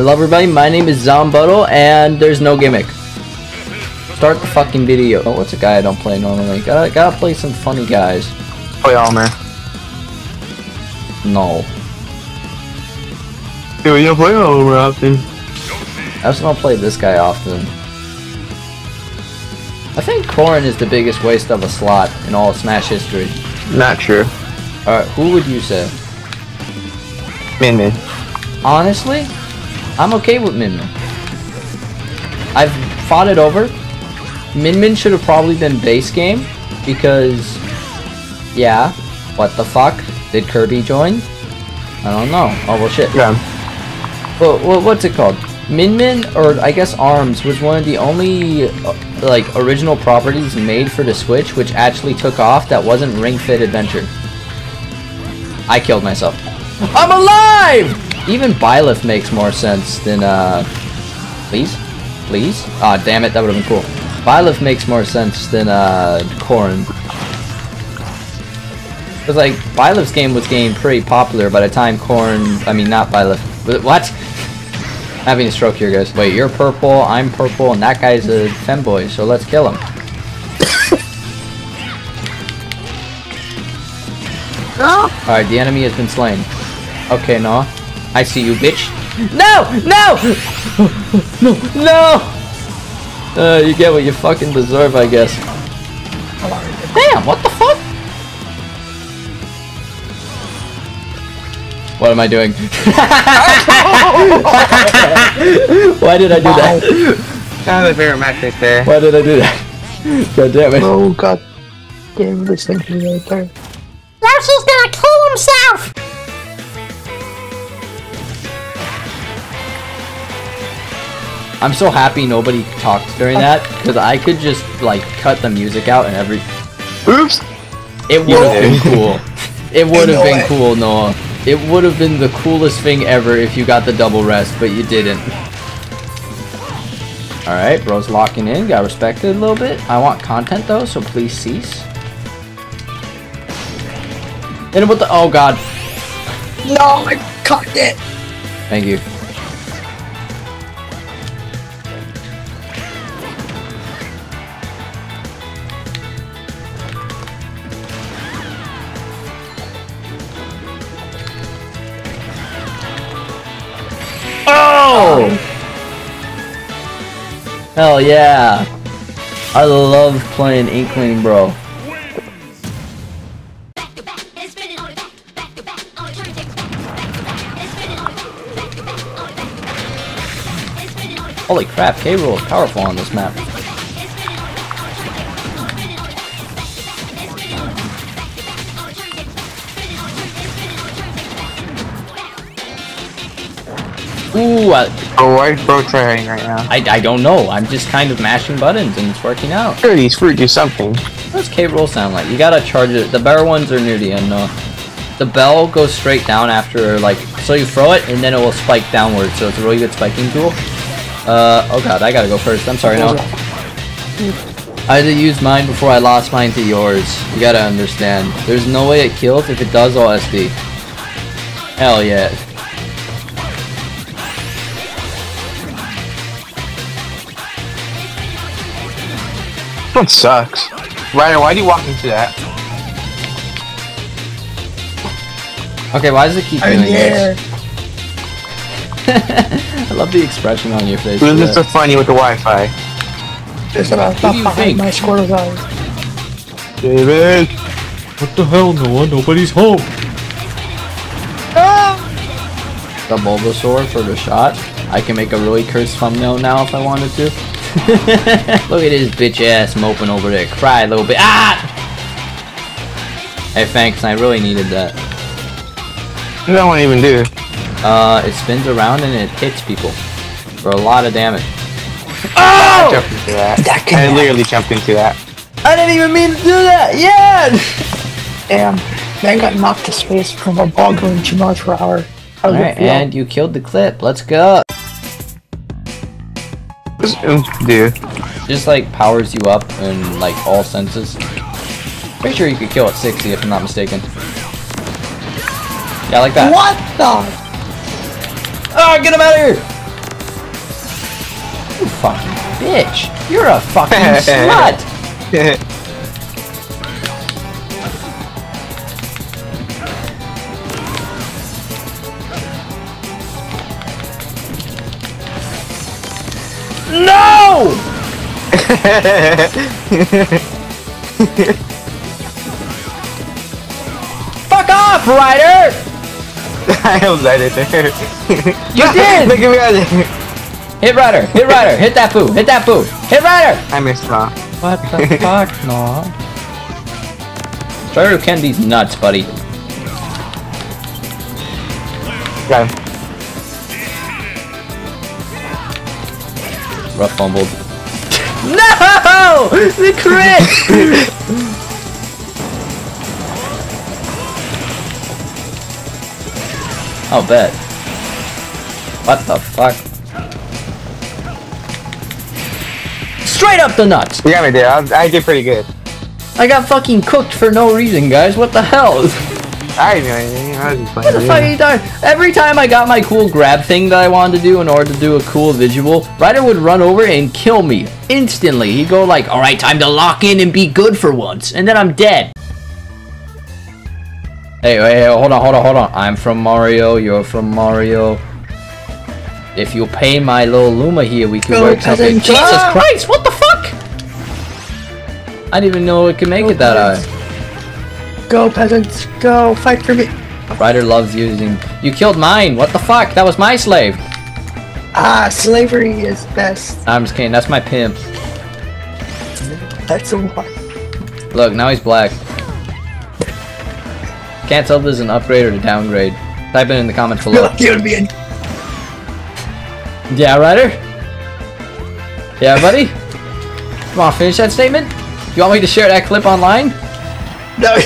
Hello everybody, my name is Zombuddle, and there's no gimmick. Start the fucking video. Oh, what's a guy I don't play normally? Gotta play some funny guys. Play Almer. No. Yeah, we don't play Almer often. I also don't play this guy often. I think Corrin is the biggest waste of a slot in all of Smash history. Not true. Alright, who would you say? Min Min. Honestly, I'm okay with Min Min. I've fought it over. Min Min should have probably been base game, because, yeah, what the fuck? Did Kirby join? I don't know. Oh, well, shit. Yeah. Well, what's it called? Min Min, or I guess Arms, was one of the only, like, original properties made for the Switch, which actually took off that wasn't Ring Fit Adventure. I killed myself. I'm alive! Even Byleth makes more sense than, Please? Please? Aw, oh, damn it, that would've been cool. Byleth makes more sense than, Corrin. Cause, like, Byleth's game was getting pretty popular by the time Corrin... I mean, not Byleth. What? Having a stroke here, guys. Wait, you're purple, I'm purple, and that guy's a femboy, so let's kill him. No. Alright, the enemy has been slain. Okay, Noah. I see you, bitch. No! No! No! No! You get what you fucking deserve, I guess. Damn, what the fuck? What am I doing? Why did I do that? Kind of a favorite match right there. Why did I do that? God damn it. Oh god damn this thing right there. Yoshi's gonna kill himself! I'm so happy nobody talked during that, because I could just, like, cut the music out and every... Oops! It would've been cool. It would've been cool, Noah. It would have been the coolest thing ever if you got the double rest, but you didn't. Alright, bro's locking in. Got respected a little bit. I want content, though, so please cease. And about the... Oh, God. No, I cocked it! Thank you. Hell yeah! I love playing Inkling, bro. Holy crap, K. Rool is powerful on this map. Ooh, why is bro trying right now? I don't know. I'm just kind of mashing buttons and it's working out. Sure, he's fruit do something. What's K. Rool sound like? You gotta charge it. The better ones are near the end, though. The bell goes straight down after, like, so you throw it and then it will spike downward, so it's a really good spiking tool. Oh god, I gotta go first. I'm sorry, no. I had to use mine before I lost mine to yours. You gotta understand. There's no way it kills. If it does, I'll SD. Hell yeah. That sucks. Ryder, why do you walk into that? Okay, why does it keep doing this? I love the expression on your face. This is so funny with the Wi-Fi. It's about to behind my squirrel's eyes. David! What the hell, Noah? Nobody's home! Ah! The Bulbasaur for the shot. I can make a really cursed thumbnail now if I wanted to. Look at his bitch ass moping over there. Cry a little bit. Ah! Hey, thanks. I really needed that. What that one even do? It spins around and it hits people for a lot of damage. Oh! I jumped into that. I literally jumped into that. I didn't even mean to do that. Yeah. Damn. Man got knocked to space from a ball going 2 miles per hour. All right, and you killed the clip. Let's go. Dude. Just like powers you up in like all senses. Pretty sure you could kill at 60 if I'm not mistaken. Yeah, like that. What the? Oh, get him out of here! You fucking bitch! You're a fucking slut! No! Fuck off, Ryder! I almost died right there. You did! Look at me. Hit Ryder! Hit Ryder! Hit that boo! Hit that boo! Hit Ryder! I missed Law. What the fuck, Law? Try to can these nuts, buddy. Got him. Rough fumbled. No! The crit! I'll bet. What the fuck? Straight up the nuts! You got me there. I did pretty good. I got fucking cooked for no reason, guys. What the hell? I didn't do anything. I was just playing. What the fuck are you talking? Every time I got my cool grab thing that I wanted to do in order to do a cool visual, Ryder would run over and kill me instantly. He'd go like, alright, time to lock in and be good for once. And then I'm dead. Hey, hey, hold on, hold on, hold on. I'm from Mario. You're from Mario. If you'll pay my little Luma here, we can work something. Jesus Christ, what the fuck? I didn't even know it could make it that high. Go peasants, go fight for me. Ryder loves using. You killed mine. What the fuck? That was my slave. Ah, slavery is best. I'm just kidding. That's my pimp. That's a one. Look, now he's black. Can't tell if this is an upgrade or a downgrade. Type it in the comments below. You'll be in. Yeah, Ryder. Yeah, buddy. Come on, finish that statement. You want me to share that clip online? No.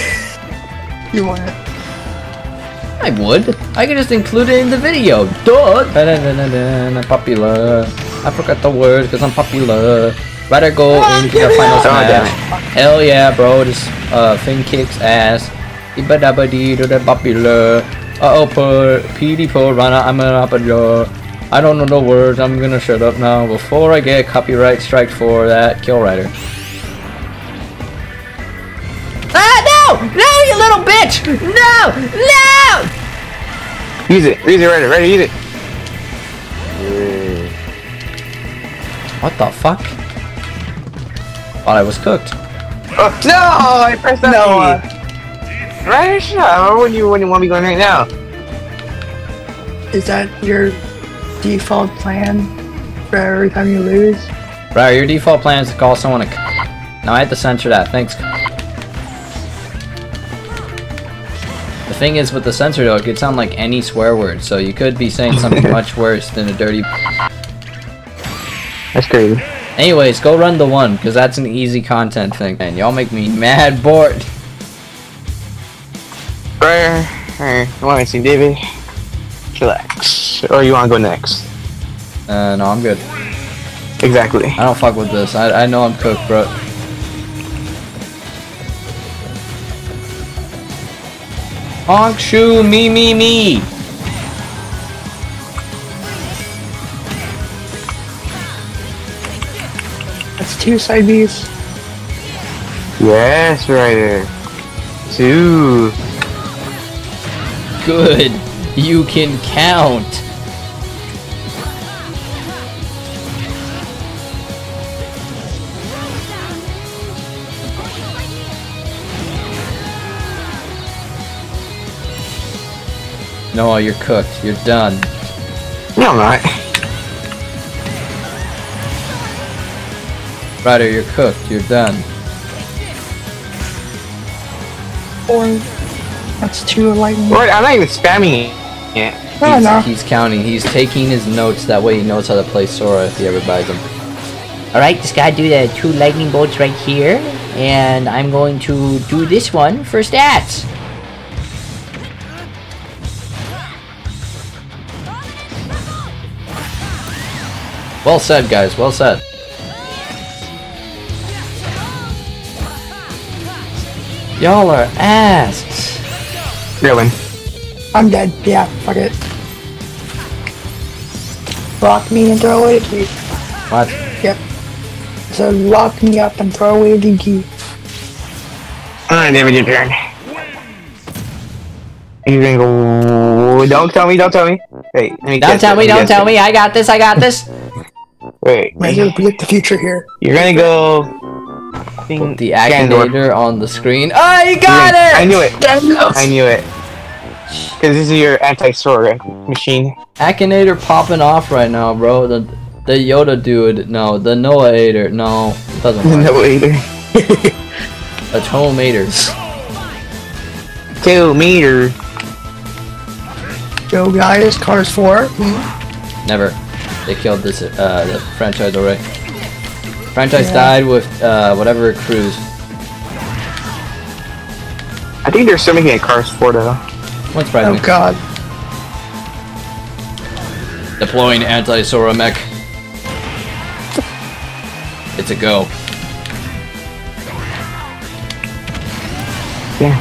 You want it? I would. I could just include it in the video. Duh! I'm popular. I forgot the words because I'm popular. Ryder go into the final smash. Hell yeah, bro. This thing kicks ass. Ibadabadi to the popular. Uh-oh, PD Piranha. I'm gonna hop a jaw. I don't know the words. I'm gonna shut up now before I get copyright strike for that. Kill Ryder. No, you little bitch! No! No! Use it, Ryder, Ryder, use it! What the fuck? Thought I was cooked. Oh, no! I pressed that one! Ryder, shut up! When you want me going right now? Is that your default plan for every time you lose? Ryder, your default plan is to call someone a c***. Now I have to censor that, thanks. The thing is, with the censor though, it could sound like any swear word, so you could be saying something much worse than a dirty. That's crazy. Anyways, go run the one, because that's an easy content thing. Man, y'all make me mad bored. Right, you want me to see David? Chillax. Or you want to go next? No, I'm good. Exactly. I don't fuck with this. I know I'm cooked, bro. Honk, shoo, me. That's two side Bs. Yes, Ryder. Two. Good. You can count. No, you're cooked. You're done. No, I'm not. Ryder, you're cooked. You're done. Or that's too lightning. I'm not even spamming it yet. He's counting. He's taking his notes. That way he knows how to play Sora if he ever buys him. Alright, just gotta do the 2 lightning bolts right here. And I'm going to do this one for stats. Well said, guys. Well said. Y'all are ass. Really? I'm dead. Yeah, fuck it. Block me and throw it at me. What? Yep. So lock me up and throw away the key. Alright, David, your turn. You're gonna go... Don't tell me, don't tell me. Wait, let me guess. Don't tell me, don't tell me. I got this, I got this. Wait. I can predict the future here. You're gonna go... Put the Akinator on the screen. Oh, you got it! I knew it. I knew it. Because this is your anti-Sora machine. Akinator popping off right now, bro. The Yoda dude. No, the Noahator. No, it doesn't work. Noahator. Atomator. 2 meter. Yo guys, Cars 4. Never. They killed this the franchise already. Franchise died with whatever cruise. I think they're still making a Cars 4 though. What's right? Oh god. Deploying anti-Sora mech. It's a go. Yeah.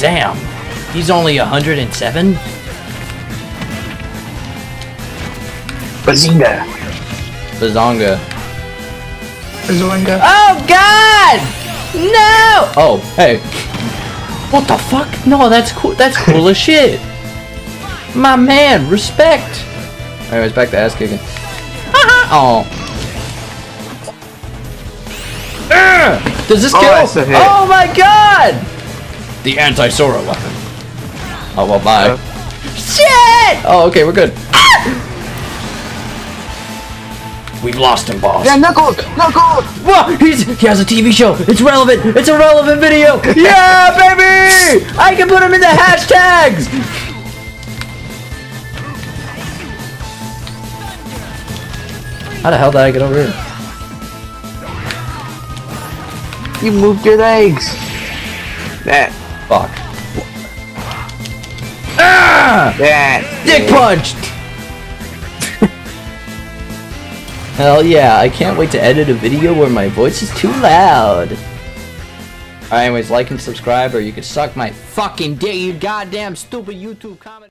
Damn. He's only 107? Bazinga. Bazonga. Oh god! No! Oh, hey. What the fuck? No, that's cool. That's cool as shit. My man, respect. Anyways, back to ass kicking. Oh. Does this kill? Oh my god! The anti-Sora weapon. Oh well, bye. Shit! Oh, okay, we're good. We've lost him, boss. Yeah, Knuckles! Knuckles! Whoa! He has a TV show! It's relevant! It's a relevant video! Yeah, baby! I can put him in the hashtags! How the hell did I get over here? You moved your legs! That. Fuck. Ah! That. Dick punched! Hell yeah, I can't wait to edit a video where my voice is too loud. Alright, anyways, like and subscribe or you can suck my fucking dick, you goddamn stupid YouTube comment.